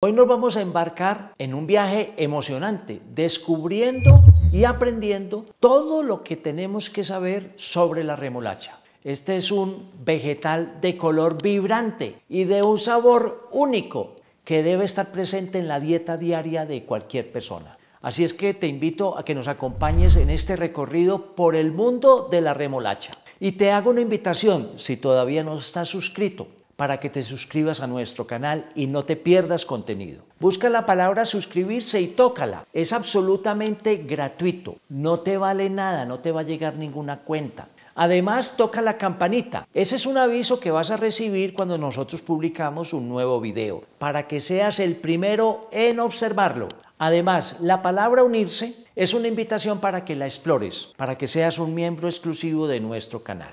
Hoy nos vamos a embarcar en un viaje emocionante, descubriendo y aprendiendo todo lo que tenemos que saber sobre la remolacha. Este es un vegetal de color vibrante y de un sabor único que debe estar presente en la dieta diaria de cualquier persona. Así es que te invito a que nos acompañes en este recorrido por el mundo de la remolacha. Y te hago una invitación, si todavía no estás suscrito, para que te suscribas a nuestro canal y no te pierdas contenido. Busca la palabra suscribirse y tócala. Es absolutamente gratuito, no te vale nada, no te va a llegar ninguna cuenta. Además, toca la campanita. Ese es un aviso que vas a recibir cuando nosotros publicamos un nuevo video, para que seas el primero en observarlo. Además, la palabra unirse es una invitación para que la explores, para que seas un miembro exclusivo de nuestro canal.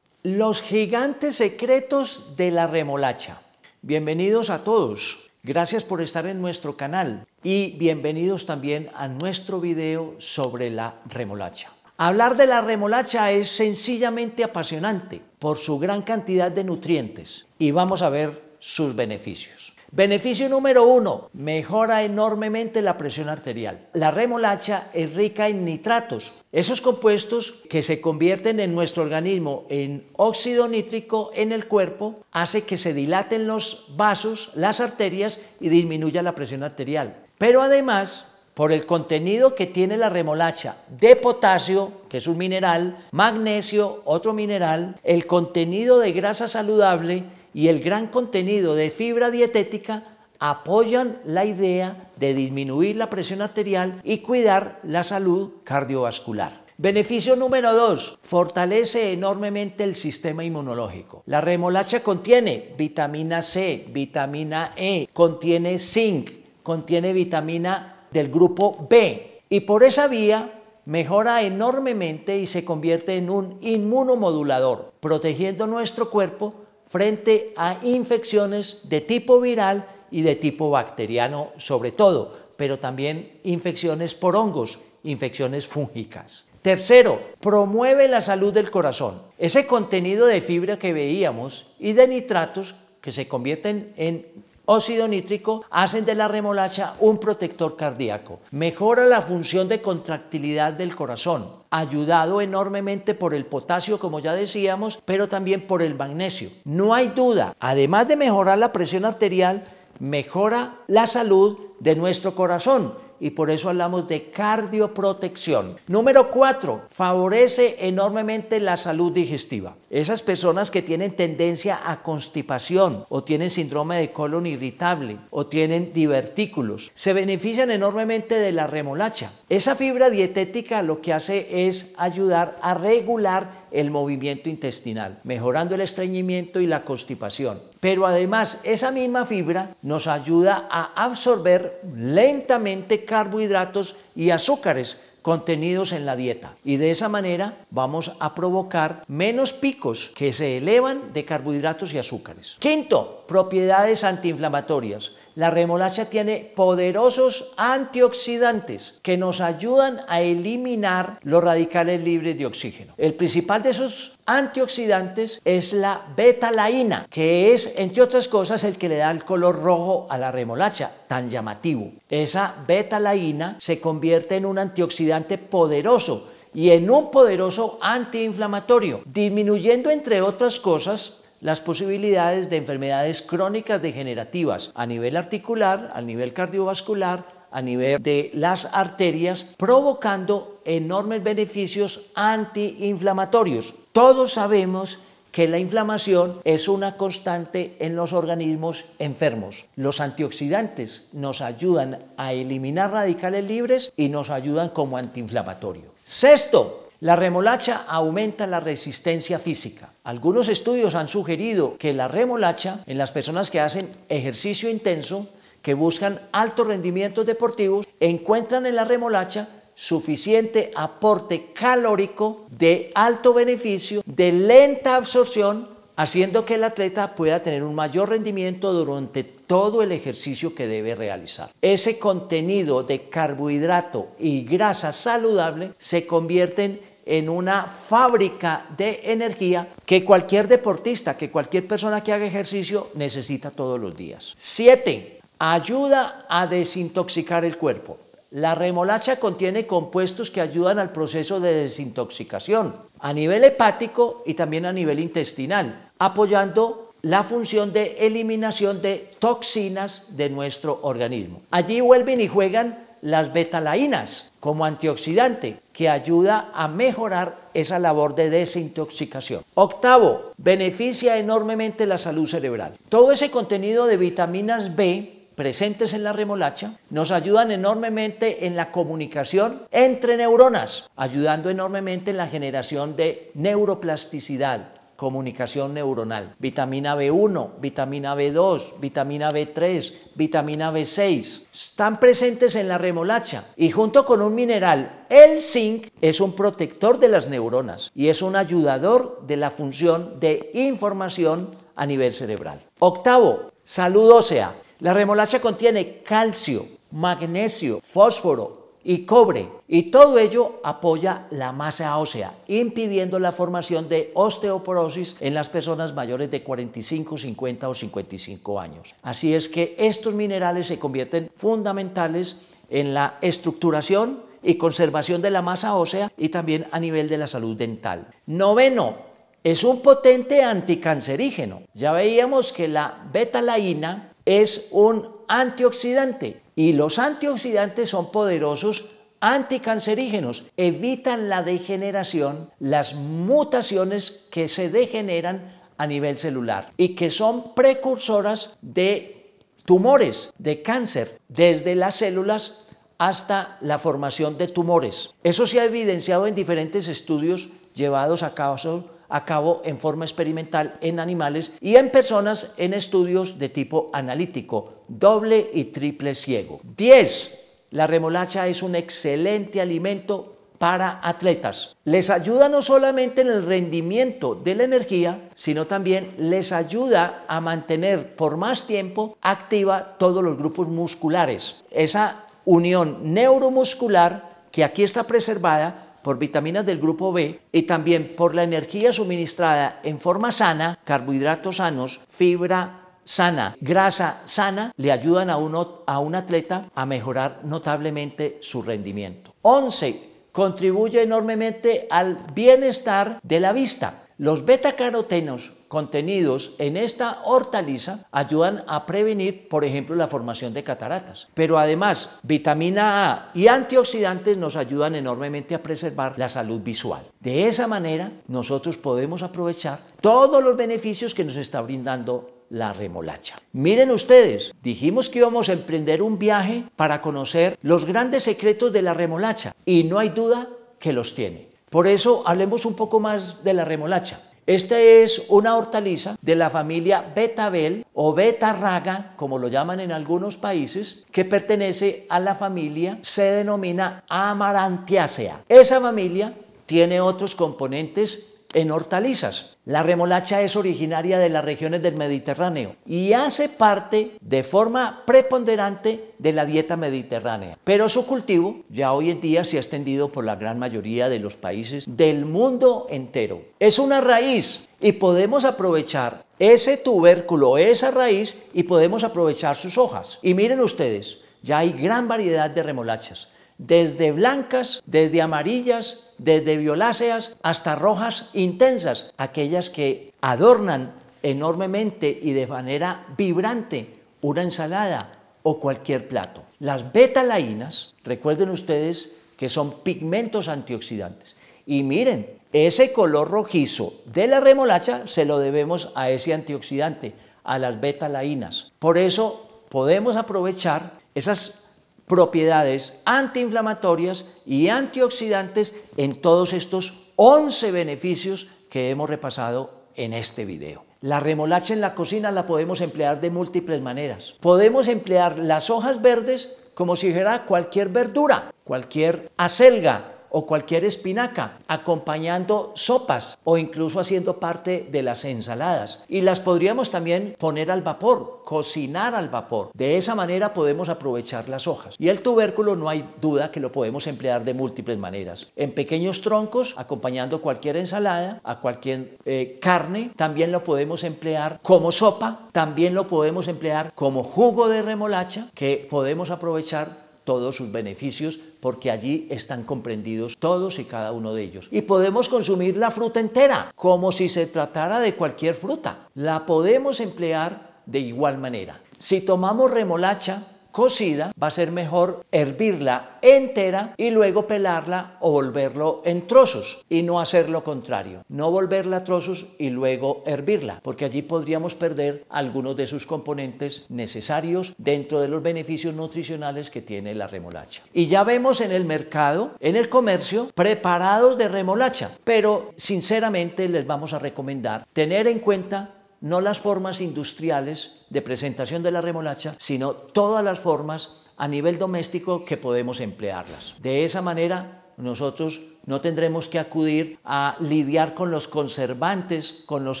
Los gigantes secretos de la remolacha. Bienvenidos a todos, gracias por estar en nuestro canal y bienvenidos también a nuestro video sobre la remolacha. Hablar de la remolacha es sencillamente apasionante por su gran cantidad de nutrientes y vamos a ver sus beneficios. Beneficio número 1, mejora enormemente la presión arterial. La remolacha es rica en nitratos, esos compuestos que se convierten en nuestro organismo en óxido nítrico en el cuerpo, hace que se dilaten los vasos, las arterias y disminuya la presión arterial. Pero además, por el contenido que tiene la remolacha de potasio, que es un mineral, magnesio, otro mineral, el contenido de grasa saludable y el gran contenido de fibra dietética apoyan la idea de disminuir la presión arterial y cuidar la salud cardiovascular. Beneficio número 2, fortalece enormemente el sistema inmunológico. La remolacha contiene vitamina C, vitamina E, contiene zinc, contiene vitamina del grupo B y por esa vía mejora enormemente y se convierte en un inmunomodulador, protegiendo nuestro cuerpo frente a infecciones de tipo viral y de tipo bacteriano sobre todo, pero también infecciones por hongos, infecciones fúngicas. Tercero, promueve la salud del corazón. Ese contenido de fibra que veíamos y de nitratos que se convierten en óxido nítrico hacen de la remolacha un protector cardíaco. Mejora la función de contractilidad del corazón, ayudado enormemente por el potasio, como ya decíamos, pero también por el magnesio. No hay duda, además de mejorar la presión arterial, mejora la salud de nuestro corazón y por eso hablamos de cardioprotección. Número 4, favorece enormemente la salud digestiva. Esas personas que tienen tendencia a constipación o tienen síndrome de colon irritable o tienen divertículos, se benefician enormemente de la remolacha. Esa fibra dietética lo que hace es ayudar a regular el movimiento intestinal, mejorando el estreñimiento y la constipación. Pero además, esa misma fibra nos ayuda a absorber lentamente carbohidratos y azúcares contenidos en la dieta y de esa manera vamos a provocar menos picos que se elevan de carbohidratos y azúcares. Quinto, propiedades antiinflamatorias. La remolacha tiene poderosos antioxidantes que nos ayudan a eliminar los radicales libres de oxígeno. El principal de esos antioxidantes es la betalaína, que es, entre otras cosas, el que le da el color rojo a la remolacha, tan llamativo. Esa betalaína se convierte en un antioxidante poderoso y en un poderoso antiinflamatorio, disminuyendo, entre otras cosas, las posibilidades de enfermedades crónicas degenerativas a nivel articular, a nivel cardiovascular, a nivel de las arterias, provocando enormes beneficios antiinflamatorios. Todos sabemos que la inflamación es una constante en los organismos enfermos. Los antioxidantes nos ayudan a eliminar radicales libres y nos ayudan como antiinflamatorio. Sexto, la remolacha aumenta la resistencia física. Algunos estudios han sugerido que la remolacha, en las personas que hacen ejercicio intenso, que buscan altos rendimientos deportivos, encuentran en la remolacha suficiente aporte calórico de alto beneficio, de lenta absorción, haciendo que el atleta pueda tener un mayor rendimiento durante todo el ejercicio que debe realizar. Ese contenido de carbohidrato y grasa saludable se convierten en una fábrica de energía que cualquier deportista, que cualquier persona que haga ejercicio necesita todos los días. 7. Ayuda a desintoxicar el cuerpo. La remolacha contiene compuestos que ayudan al proceso de desintoxicación a nivel hepático y también a nivel intestinal, apoyando la función de eliminación de toxinas de nuestro organismo. Allí vuelven y juegan las betalaínas como antioxidante, que ayuda a mejorar esa labor de desintoxicación. Octavo, beneficia enormemente la salud cerebral. Todo ese contenido de vitaminas B presentes en la remolacha nos ayudan enormemente en la comunicación entre neuronas, ayudando enormemente en la generación de neuroplasticidad, comunicación neuronal. Vitamina B1, vitamina B2, vitamina B3, vitamina B6 están presentes en la remolacha, y junto con un mineral, el zinc, es un protector de las neuronas y es un ayudador de la función de información a nivel cerebral. Octavo, salud ósea. La remolacha contiene calcio, magnesio, fósforo y cobre, y todo ello apoya la masa ósea, impidiendo la formación de osteoporosis en las personas mayores de 45, 50 o 55 años. Así es que estos minerales se convierten fundamentales en la estructuración y conservación de la masa ósea y también a nivel de la salud dental. Noveno, es un potente anticancerígeno. Ya veíamos que la betalaína es un antioxidante, y los antioxidantes son poderosos anticancerígenos, evitan la degeneración, las mutaciones que se degeneran a nivel celular y que son precursoras de tumores, de cáncer, desde las células hasta la formación de tumores. Eso se ha evidenciado en diferentes estudios llevados a cabo en forma experimental en animales y en personas en estudios de tipo analítico, doble y triple ciego. 10. La remolacha es un excelente alimento para atletas. Les ayuda no solamente en el rendimiento de la energía, sino también les ayuda a mantener por más tiempo activa todos los grupos musculares. Esa unión neuromuscular que aquí está preservada por vitaminas del grupo B y también por la energía suministrada en forma sana, carbohidratos sanos, fibra sana, grasa sana, le ayudan a un atleta a mejorar notablemente su rendimiento. 11. Contribuye enormemente al bienestar de la vista. Los betacarotenos contenidos en esta hortaliza ayudan a prevenir, por ejemplo, la formación de cataratas. Pero además, vitamina A y antioxidantes nos ayudan enormemente a preservar la salud visual. De esa manera, nosotros podemos aprovechar todos los beneficios que nos está brindando la remolacha. Miren ustedes, dijimos que íbamos a emprender un viaje para conocer los grandes secretos de la remolacha, y no hay duda que los tiene. Por eso, hablemos un poco más de la remolacha. Esta es una hortaliza de la familia betabel o betarraga, como lo llaman en algunos países, que pertenece a la familia, se denomina Amaranthaceae. Esa familia tiene otros componentes en hortalizas. La remolacha es originaria de las regiones del Mediterráneo y hace parte de forma preponderante de la dieta mediterránea, pero su cultivo ya hoy en día se ha extendido por la gran mayoría de los países del mundo entero. Es una raíz y podemos aprovechar ese tubérculo, esa raíz, y podemos aprovechar sus hojas. Y miren ustedes, ya hay gran variedad de remolachas, desde blancas, desde amarillas, desde violáceas hasta rojas intensas, aquellas que adornan enormemente y de manera vibrante una ensalada o cualquier plato. Las betalaínas, recuerden ustedes que son pigmentos antioxidantes, y miren, ese color rojizo de la remolacha se lo debemos a ese antioxidante, a las betalaínas. Por eso podemos aprovechar esas propiedades antiinflamatorias y antioxidantes en todos estos 11 beneficios que hemos repasado en este video. La remolacha en la cocina la podemos emplear de múltiples maneras. Podemos emplear las hojas verdes como si fuera cualquier verdura, cualquier acelga o cualquier espinaca, acompañando sopas o incluso haciendo parte de las ensaladas. Y las podríamos también poner al vapor, cocinar al vapor. De esa manera podemos aprovechar las hojas. Y el tubérculo no hay duda que lo podemos emplear de múltiples maneras. En pequeños troncos, acompañando cualquier ensalada, a cualquier carne, también lo podemos emplear como sopa, también lo podemos emplear como jugo de remolacha, que podemos aprovechar todos sus beneficios porque allí están comprendidos todos y cada uno de ellos. Y podemos consumir la fruta entera, como si se tratara de cualquier fruta. La podemos emplear de igual manera. Si tomamos remolacha cocida, va a ser mejor hervirla entera y luego pelarla o volverlo en trozos y no hacer lo contrario, no volverla a trozos y luego hervirla, porque allí podríamos perder algunos de sus componentes necesarios dentro de los beneficios nutricionales que tiene la remolacha. Y ya vemos en el mercado, en el comercio, preparados de remolacha, pero sinceramente les vamos a recomendar tener en cuenta no las formas industriales de presentación de la remolacha, sino todas las formas a nivel doméstico que podemos emplearlas. De esa manera nosotros no tendremos que acudir a lidiar con los conservantes, con los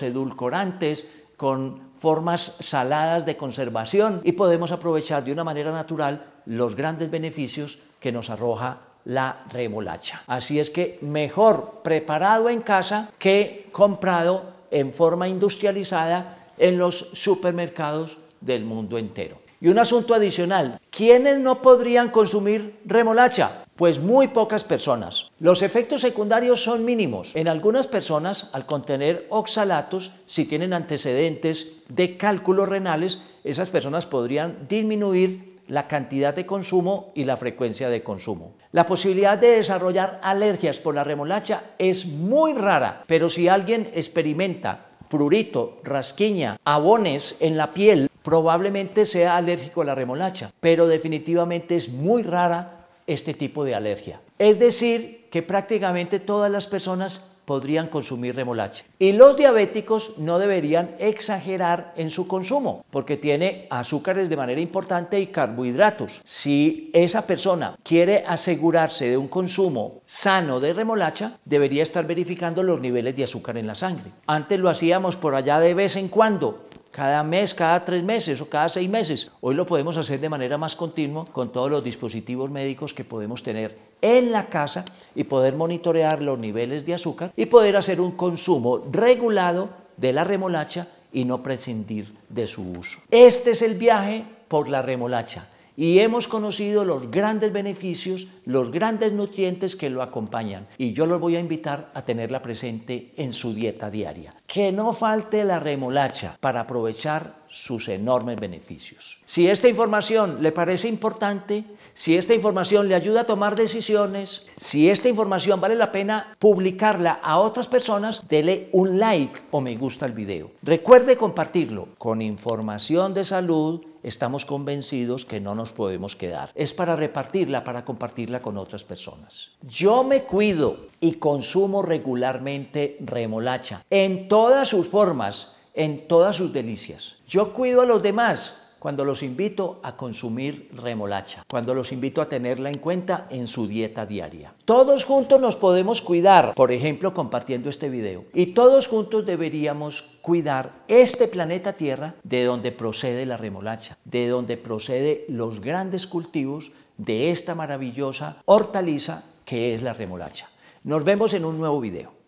edulcorantes, con formas saladas de conservación, y podemos aprovechar de una manera natural los grandes beneficios que nos arroja la remolacha. Así es que mejor preparado en casa que comprado en forma industrializada en los supermercados del mundo entero. Y un asunto adicional, ¿quiénes no podrían consumir remolacha? Pues muy pocas personas. Los efectos secundarios son mínimos. En algunas personas, al contener oxalatos, si tienen antecedentes de cálculos renales, esas personas podrían disminuir la cantidad de consumo y la frecuencia de consumo. La posibilidad de desarrollar alergias por la remolacha es muy rara, pero si alguien experimenta prurito, rasquiña, abones en la piel, probablemente sea alérgico a la remolacha, pero definitivamente es muy rara este tipo de alergia. Es decir, que prácticamente todas las personas podrían consumir remolacha. Y los diabéticos no deberían exagerar en su consumo, porque tiene azúcares de manera importante y carbohidratos. Si esa persona quiere asegurarse de un consumo sano de remolacha, debería estar verificando los niveles de azúcar en la sangre. Antes lo hacíamos por allá de vez en cuando, cada mes, cada 3 meses o cada 6 meses. Hoy lo podemos hacer de manera más continua con todos los dispositivos médicos que podemos tener en la casa y poder monitorear los niveles de azúcar y poder hacer un consumo regulado de la remolacha y no prescindir de su uso. Este es el viaje por la remolacha y hemos conocido los grandes beneficios, los grandes nutrientes que lo acompañan, y yo los voy a invitar a tenerla presente en su dieta diaria. Que no falte la remolacha para aprovechar sus enormes beneficios. Si esta información le parece importante, si esta información le ayuda a tomar decisiones, si esta información vale la pena publicarla a otras personas, dele un like o me gusta al video. Recuerde compartirlo. Con información de salud estamos convencidos que no nos podemos quedar. Es para repartirla, para compartirla con otras personas. Yo me cuido y consumo regularmente remolacha en todas sus formas, en todas sus delicias. Yo cuido a los demás cuando los invito a consumir remolacha, cuando los invito a tenerla en cuenta en su dieta diaria. Todos juntos nos podemos cuidar, por ejemplo, compartiendo este video. Y todos juntos deberíamos cuidar este planeta Tierra de donde procede la remolacha, de donde proceden los grandes cultivos de esta maravillosa hortaliza que es la remolacha. Nos vemos en un nuevo video.